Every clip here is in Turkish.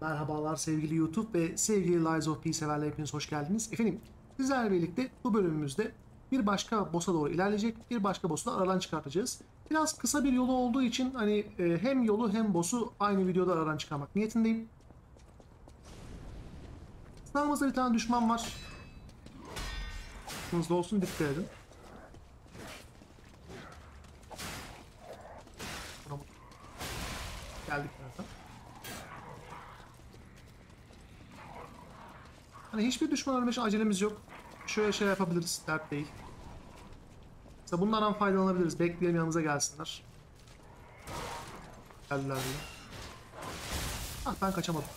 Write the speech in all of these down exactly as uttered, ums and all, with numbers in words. Merhabalar sevgili YouTube ve sevgili Lies of P severler, hepiniz hoş geldiniz. Efendim sizlerle birlikte bu bölümümüzde bir başka boss'a doğru ilerleyecek, bir başka boss'u da aradan çıkartacağız. Biraz kısa bir yolu olduğu için hani hem yolu hem boss'u aynı videoda aradan çıkarmak niyetindeyim. Sağımızda bir tane düşman var. Aklınızda olsun, dikkat edin. Geldik zaten. Hani hiçbir düşman ölme acelemiz yok. Şöyle şey yapabiliriz, dert değil. Mesela bunlardan faydalanabiliriz. Bekleyelim yanımıza gelsinler. Geldiler diye. Ah, ben kaçamadım.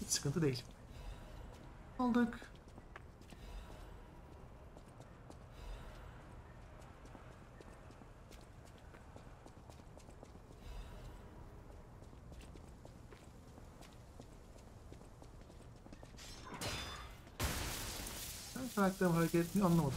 Hiç sıkıntı değil. Aldık. Karakterim hareket etmiyor, anlamadım.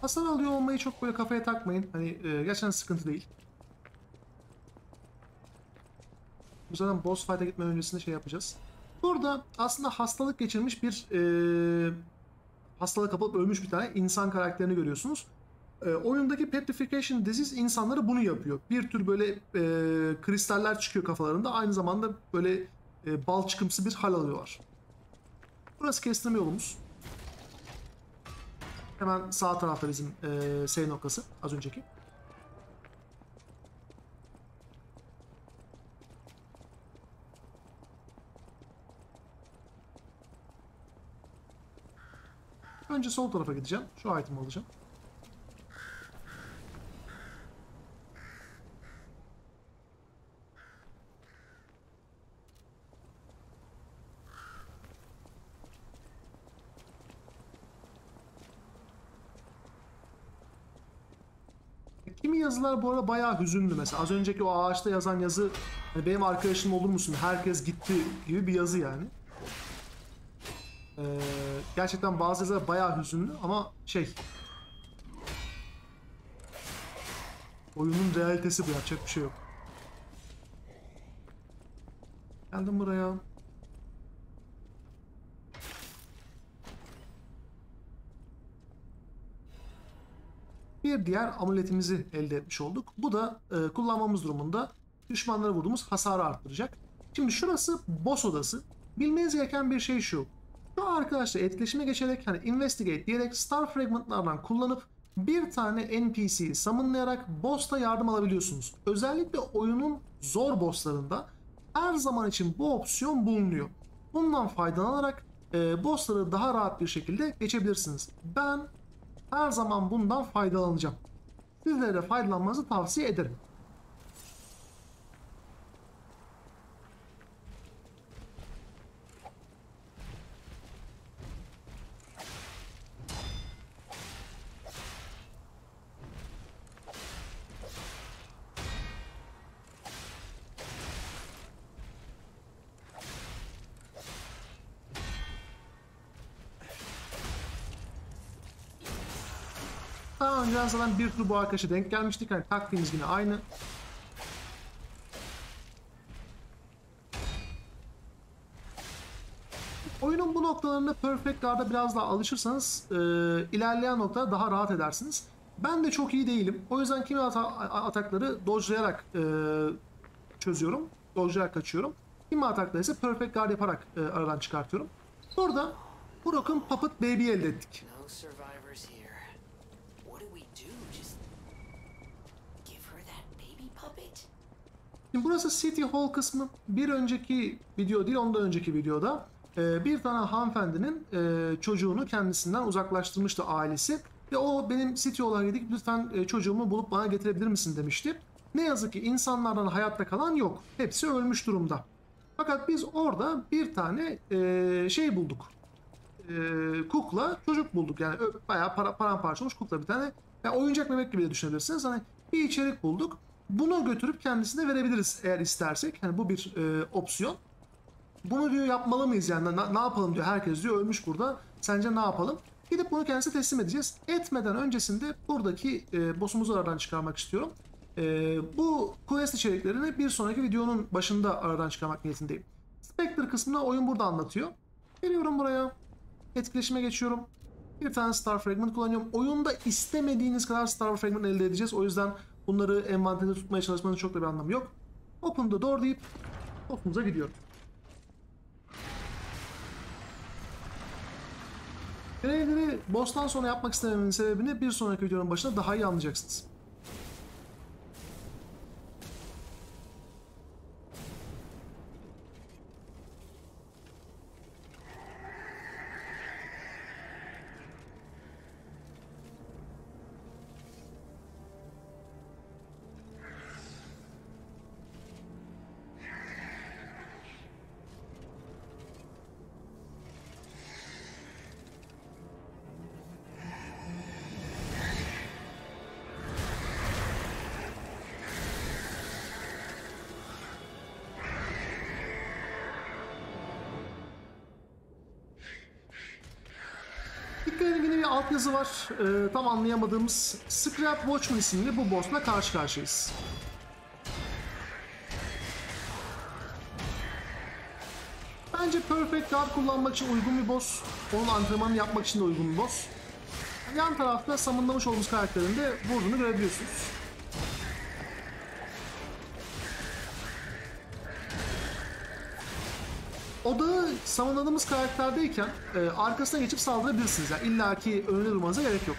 Hasar alıyor olmayı çok böyle kafaya takmayın. Hani e, gerçekten sıkıntı değil. Bu zaten boss fight'a gitmeden öncesinde şey yapacağız. Burada aslında hastalık geçirmiş bir e, hastalığa kapılıp ölmüş bir tane insan karakterini görüyorsunuz. E, oyundaki Petrification Disease insanları bunu yapıyor. Bir tür böyle e, kristaller çıkıyor kafalarında. Aynı zamanda böyle e, bal çıkımsı bir hal alıyorlar. Burası kestirme yolumuz. Hemen sağ tarafta bizim e, S noktası, az önceki. Önce sol tarafa gideceğim. Şu item'i alacağım. Kimi yazılar bu arada bayağı hüzünlü. Mesela az önceki o ağaçta yazan yazı, hani benim arkadaşım olur musun, herkes gitti gibi bir yazı yani. Ee, gerçekten bazı yazılar bayağı hüzünlü ama şey, oyunun realitesi bu, yapacak bir şey yok. Geldim buraya. Bir diğer amuletimizi elde etmiş olduk. Bu da e, kullanmamız durumunda düşmanlara vurduğumuz hasarı arttıracak. Şimdi şurası boss odası. Bilmeniz gereken bir şey şu. Şu arkadaşlar etkileşime geçerek, hani investigate diyerek star fragmentlardan kullanıp bir tane N P C'yi summonlayarak boss'ta yardım alabiliyorsunuz. Özellikle oyunun zor bosslarında her zaman için bu opsiyon bulunuyor. Bundan faydalanarak e, boss'ları daha rahat bir şekilde geçebilirsiniz. Ben her zaman bundan faydalanacağım. Sizlere de faydalanmanızı tavsiye ederim. Daha önceden zaten bir tur bu arkadaşa denk gelmiştik. Yani taktiğimiz yine aynı. Oyunun bu noktalarında Perfect Guard'a biraz daha alışırsanız e, ilerleyen noktada daha rahat edersiniz. Ben de çok iyi değilim. O yüzden kimi ata atakları dojlayarak e, çözüyorum. Dojlayarak kaçıyorum. Kimi atakları ise Perfect Guard yaparak e, aradan çıkartıyorum. Burada Broken Puppet Baby'yi elde ettik. Şimdi burası City Hall kısmı. Bir önceki video değil, ondan önceki videoda bir tane hanımefendinin çocuğunu kendisinden uzaklaştırmıştı ailesi. Ve o benim City Hall'a gidip lütfen çocuğumu bulup bana getirebilir misin demişti. Ne yazık ki insanlardan hayatta kalan yok. Hepsi ölmüş durumda. Fakat biz orada bir tane şey bulduk. e, kukla çocuk bulduk. Yani bayağı para, paramparça olmuş kukla bir tane. Yani oyuncak bebek gibi de düşünebilirsiniz. Hani bir içerik bulduk. Bunu götürüp kendisine verebiliriz eğer istersek. Hani bu bir e, opsiyon. Bunu diyor yapmalı mıyız yani? Ne, ne yapalım diyor. Herkes diyor ölmüş burada. Sence ne yapalım? Gidip bunu kendisine teslim edeceğiz. Etmeden öncesinde buradaki e, boss'umuzu aradan çıkarmak istiyorum. E, bu quest içeriklerini bir sonraki videonun başında aradan çıkarmak niyetindeyim. Spectre kısmına oyun burada anlatıyor. Geliyorum buraya. Etkileşime geçiyorum. Bir tane Star Fragment kullanıyorum. Oyunda istemediğiniz kadar Star Fragment elde edeceğiz. O yüzden bunları envanterde tutmaya çalışmanın çok da bir anlamı yok. Open the door deyip boss'umuza gidiyorum. Görevleri boss'tan sonra yapmak istememin sebebini bir sonraki videonun başında daha iyi anlayacaksınız. Yine bir altyazı var. Ee, tam anlayamadığımız Scrap Watchman isimli bu boss'la karşı karşıyayız. Bence Perfect Guard kullanmak için uygun bir boss. Onun antrenmanını yapmak için de uygun bir boss. Yan tarafta summonlamış olduğumuz karakterin de vurduğunu görebiliyorsunuz. Odağı savunladığımız karakterdeyken e, arkasına geçip saldırabilirsiniz. Yani İlla ki önüne durmanıza gerek yok.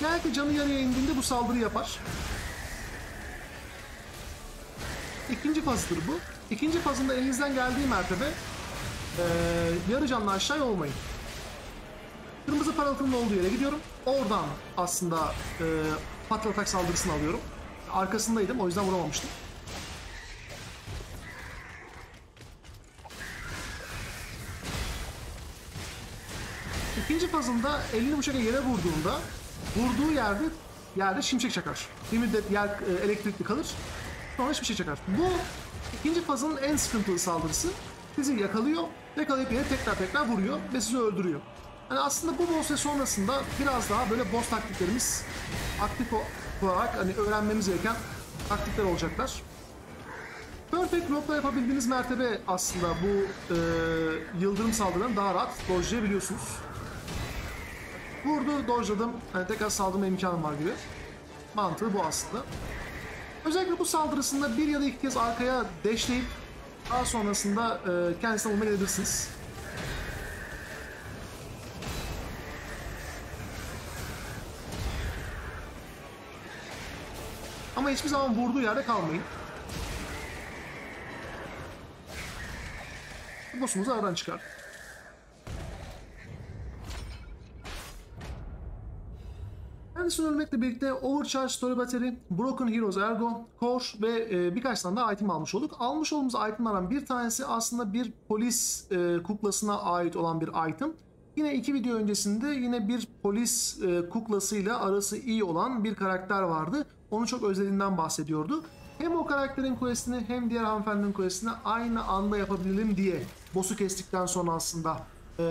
Genellikle canı yarıya indiğinde bu saldırı yapar. İkinci fazıdır bu. İkinci fazında elinizden geldiği mertebe Ee, yarı canlı aşağıya olmayın. Kırmızı parıltının olduğu yere gidiyorum. Oradan aslında e, patlatak saldırısını alıyorum. Arkasındaydım, o yüzden vuramamıştım. İkinci fazında elini bıçakla yere vurduğunda vurduğu yerde yerde şimşek çakar. Bir müddet yer e, elektrikli kalır. Sonra şimşek çakar. Bu ikinci fazının en sıkıntılı saldırısı. Sizi yakalıyor, yakalayıp yine tekrar tekrar vuruyor ve sizi öldürüyor. Yani aslında bu boss sonrasında biraz daha böyle boss taktiklerimiz aktif olarak hani öğrenmemiz gereken taktikler olacaklar. Perfect Guard'la yapabildiğiniz mertebe aslında bu e, yıldırım saldırıdan daha rahat dodge'layabiliyorsunuz. Vurdu, dodge'ladım, yani tekrar saldırma imkanım var gibi. Mantığı bu aslında. Özellikle bu saldırısında bir ya da iki kez arkaya dashleyip daha sonrasında e, kendisine umut edebilirsiniz. Ama hiçbir zaman vurduğu yerde kalmayın. Boss'umuzu aradan çıkar. Kendisini ölmekle birlikte Overcharge, Story Battery, Broken Heroes, Ergo, Core ve e, birkaç tane daha item almış olduk. Almış olduğumuz itemlerden bir tanesi aslında bir polis e, kuklasına ait olan bir item. Yine iki video öncesinde yine bir polis e, kuklasıyla arası iyi olan bir karakter vardı. Onu çok özlediğinden bahsediyordu. Hem o karakterin questini hem diğer hanımefendinin questini aynı anda yapabilelim diye boss'u kestikten sonra aslında e,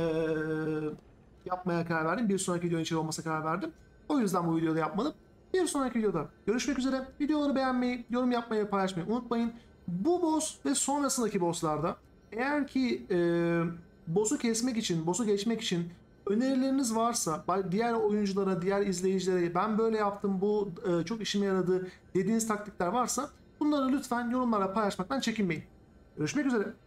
yapmaya karar verdim. Bir sonraki video için olmasa karar verdim. O yüzden bu videoda yapmadım. Bir sonraki videoda görüşmek üzere. Videoları beğenmeyi, yorum yapmayı ve paylaşmayı unutmayın. Bu boss ve sonrasındaki bosslarda eğer ki e, boss'u kesmek için, boss'u geçmek için önerileriniz varsa, diğer oyunculara, diğer izleyicilere ben böyle yaptım, bu e, çok işime yaradı dediğiniz taktikler varsa bunları lütfen yorumlara paylaşmaktan çekinmeyin. Görüşmek üzere.